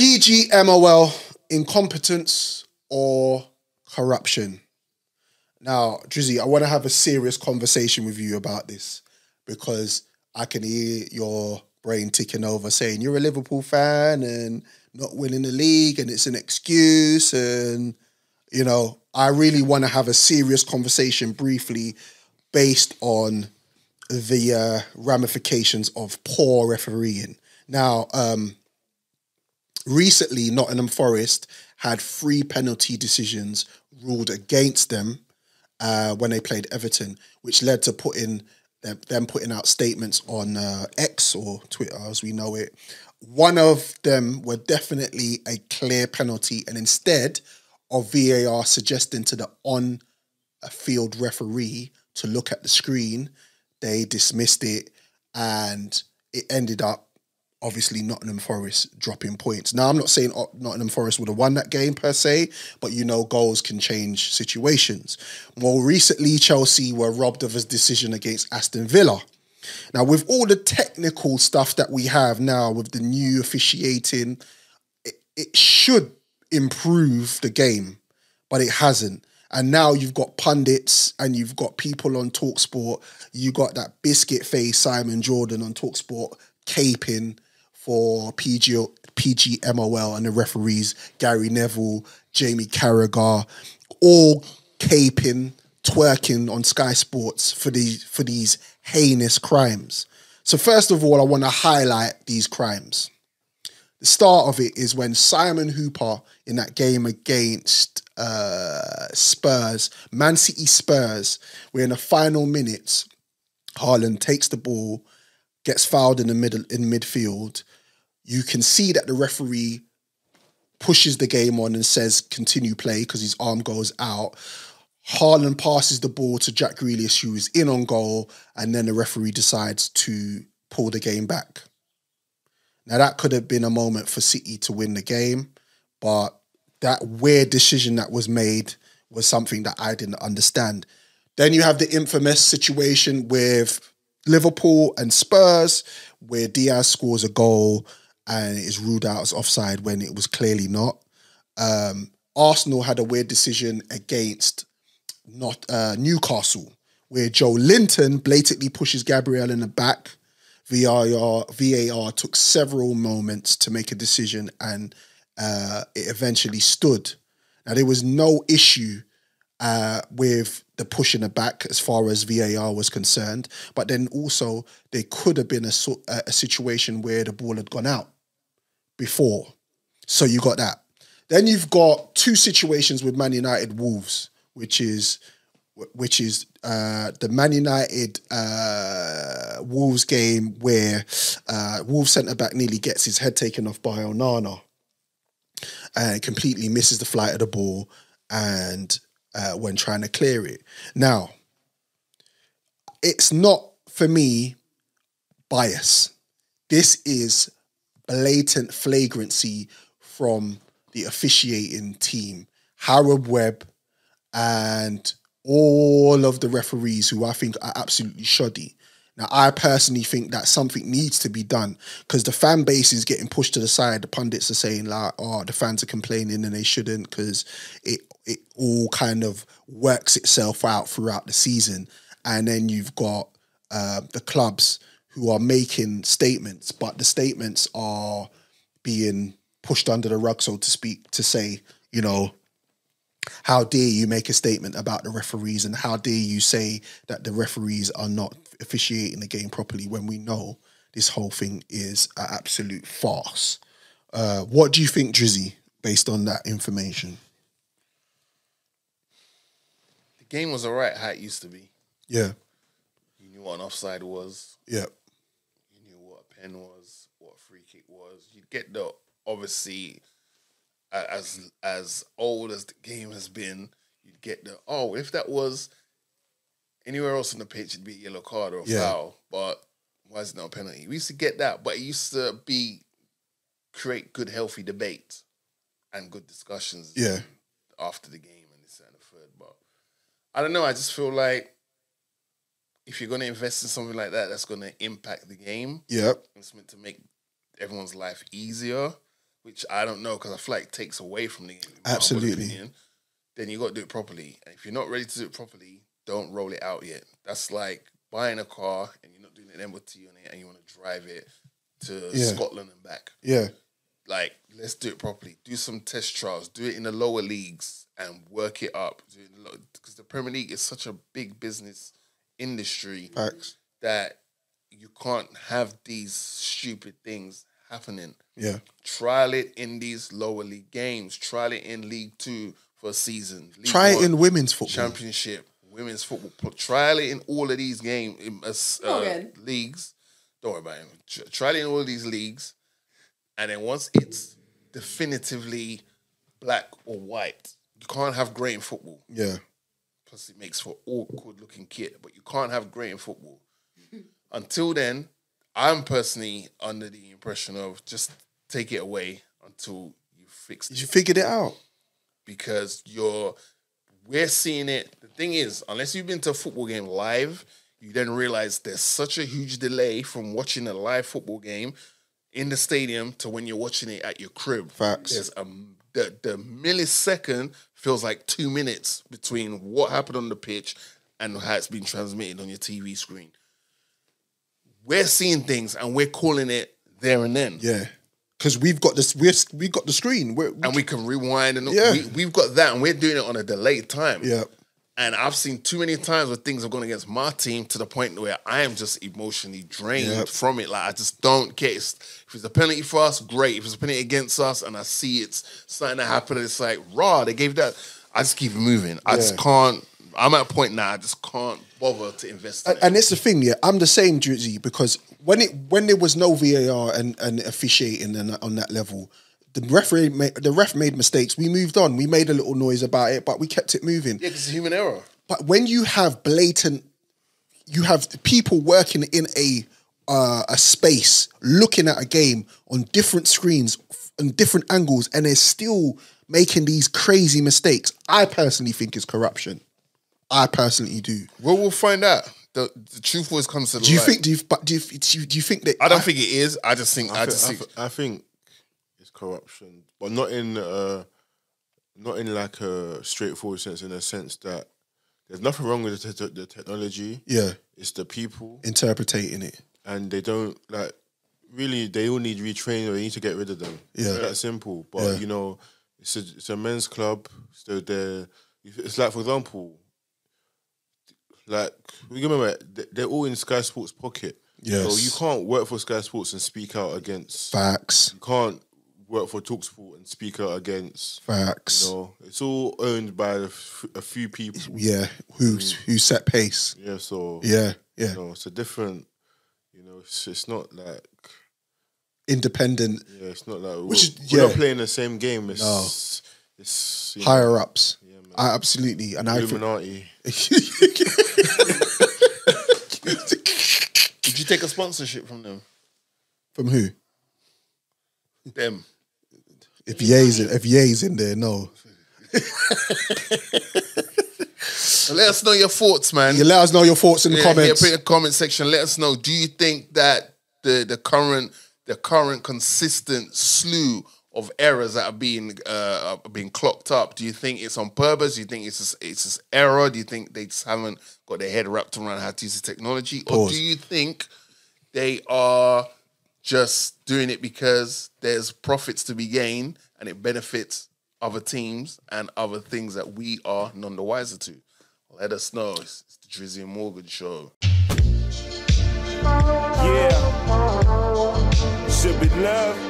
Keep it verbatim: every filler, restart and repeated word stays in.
P G M O L, incompetence or corruption. Now, Drizzy, I want to have a serious conversation with you about this because I can hear your brain ticking over saying you're a Liverpool fan and not winning the league and it's an excuse. And, you know, I really want to have a serious conversation briefly based on the uh, ramifications of poor refereeing. Now, um, recently, Nottingham Forest had three penalty decisions ruled against them uh, when they played Everton, which led to putting them, them putting out statements on uh, X, or Twitter as we know it. One of them were definitely a clear penalty, and instead of V A R suggesting to the on-field referee to look at the screen, they dismissed it, and it ended up, obviously, Nottingham Forest dropping points. Now, I'm not saying Nottingham Forest would have won that game per se, but you know, goals can change situations. More recently, Chelsea were robbed of a decision against Aston Villa. Now, with all the technical stuff that we have now with the new officiating, it, it should improve the game, but it hasn't. And now you've got pundits and you've got people on TalkSport. You got that biscuit face Simon Jordan on TalkSport caping for P G M O L and the referees, Gary Neville, Jamie Carragher, all caping, twerking on Sky Sports for these for these heinous crimes. So first of all, I want to highlight these crimes. The start of it is when Simon Hooper in that game against uh, Spurs, Man City Spurs, we're in the final minutes. Haaland takes the ball, gets fouled in the middle in midfield. You can see that the referee pushes the game on and says continue play because his arm goes out. Haaland passes the ball to Jack Grealish, who is in on goal, and then the referee decides to pull the game back. Now, that could have been a moment for City to win the game, but that weird decision that was made was something that I didn't understand. Then you have the infamous situation with Liverpool and Spurs, where Diaz scores a goal and it is ruled out as offside when it was clearly not. Um, Arsenal had a weird decision against not uh, Newcastle, where Joe Linton blatantly pushes Gabrielle in the back. V A R, V A R took several moments to make a decision, and uh, it eventually stood. Now, there was no issue uh, with the push in the back as far as V A R was concerned. But then also, there could have been a, a situation where the ball had gone out before. So you got that. Then you've got two situations with Man United Wolves, which is which is uh, the Man United uh, Wolves game where uh, Wolves centre-back nearly gets his head taken off by Onana and completely misses the flight of the ball and uh, when trying to clear it. Now, it's not, for me, bias. This is blatant flagrancy from the officiating team. Howard Webb and all of the referees, who I think are absolutely shoddy. Now, I personally think that something needs to be done because the fan base is getting pushed to the side. The pundits are saying, like, oh, the fans are complaining and they shouldn't, because it, it all kind of works itself out throughout the season. And then you've got uh, the clubs who are making statements, but the statements are being pushed under the rug, so to speak, to say, you know, how dare you make a statement about the referees, and how dare you say that the referees are not officiating the game properly when we know this whole thing is an absolute farce. Uh, what do you think, Drizzy, based on that information? The game was all right how it used to be. Yeah. You knew what an offside was. Yeah. You knew what a pen was, what a free kick was. You'd get the, obviously, As as old as the game has been, you'd get the, oh, if that was anywhere else on the pitch, it'd be a yellow card or a yeah. foul. But why is it not a penalty? We used to get that, but it used to be create good, healthy debate and good discussions yeah. after the game and this and the third. But I don't know. I just feel like if you're going to invest in something like that, that's going to impact the game. Yep. It's meant to make everyone's life easier. which I don't know, because I feel like it takes away from the game. Absolutely. Opinion, then you got to do it properly. And if you're not ready to do it properly, don't roll it out yet. That's like buying a car and you're not doing an M O T on it and you want to drive it to yeah. Scotland and back. Yeah. Like, let's do it properly. Do some test trials. Do it in the lower leagues and work it up. Because the Premier League is such a big business industry Facts. That you can't have these stupid things happening. Yeah. Trial it in these lower league games. Trial it in League Two for a season. League Try one, it in women's football. Championship, women's football. Trial it in all of these games, uh, uh, leagues. Don't worry about it. Trial it in all of these leagues. And then once it's definitively black or white, you can't have grey in football. Yeah. Plus it makes for awkward looking kit, but you can't have grey in football. Until then, I'm personally under the impression of just take it away until you fix it. You figured it out. Because you're, we're seeing it. The thing is, unless you've been to a football game live, you then realise there's such a huge delay from watching a live football game in the stadium to when you're watching it at your crib. Facts. There's a, the, the millisecond feels like two minutes between what happened on the pitch and how it's been transmitted on your T V screen. We're seeing things and we're calling it there and then. Yeah. Because we've got this, we're, we've got the screen. We're, we and we can rewind and yeah. we, we've got that and we're doing it on a delayed time. Yeah. And I've seen too many times where things have gone against my team to the point where I am just emotionally drained yep. from it. Like, I just don't get it. If it's a penalty for us, great. If it's a penalty against us and I see it's something that happened, it's like, raw, they gave that. I just keep it moving. I yeah. just can't. I'm at a point now, I just can't bother to invest in and, it. And it's the thing, yeah. I'm the same, Drizzy, because when it when there was no V A R and, and officiating and on that level, The referee, made, the ref made mistakes. We moved on. We made a little noise about it, but we kept it moving. Yeah, because it's human error. But when you have blatant, you have people working in a uh, a space, looking at a game on different screens, on different angles, and they're still making these crazy mistakes. I personally think it's corruption. I personally do. Well, we'll find out. The, the truth always comes to the light. Do you think? Do you? But do you? Do you think that? I don't I, think it is. I just think. I, I just. Think, I, I think. Corruption, but not in uh, not in like a straightforward sense. In a sense that there's nothing wrong with the, te the technology. Yeah, it's the people interpreting it, and they don't like really. They all need retraining. Or they need to get rid of them. Yeah, it's that simple. But yeah. you know, it's a, it's a men's club, so they're. It's like, for example, like we remember they're all in Sky Sports' pocket. Yeah, so you can't work for Sky Sports and speak out against facts. You can't. Work for TalkSport and speak out against facts. You know, it's all owned by a, f a few people. Yeah, who mm. who set pace. Yeah, so yeah, yeah. You know, it's a different. You know, it's, it's not like independent. Yeah, it's not like which we're, is, yeah. we're not playing the same game. It's no. it's you know, higher ups. Yeah, man. I absolutely and Illuminati. I Did you take a sponsorship from them? From who? Them. If Ye's in, if Ye's in there, no. So let us know your thoughts, man. You let us know your thoughts in yeah, the comments. Yeah, put in the comment section. Let us know. Do you think that the the current the current consistent slew of errors that are being uh, are being clocked up? Do you think it's on purpose? Do you think it's just, it's just error? Do you think they just haven't got their head wrapped around how to use the technology, Pause. or do you think they are just doing it because there's profits to be gained and it benefits other teams and other things that we are none the wiser to? Let us know. It's the Drizzy and Morgan Show. Yeah. Should be love.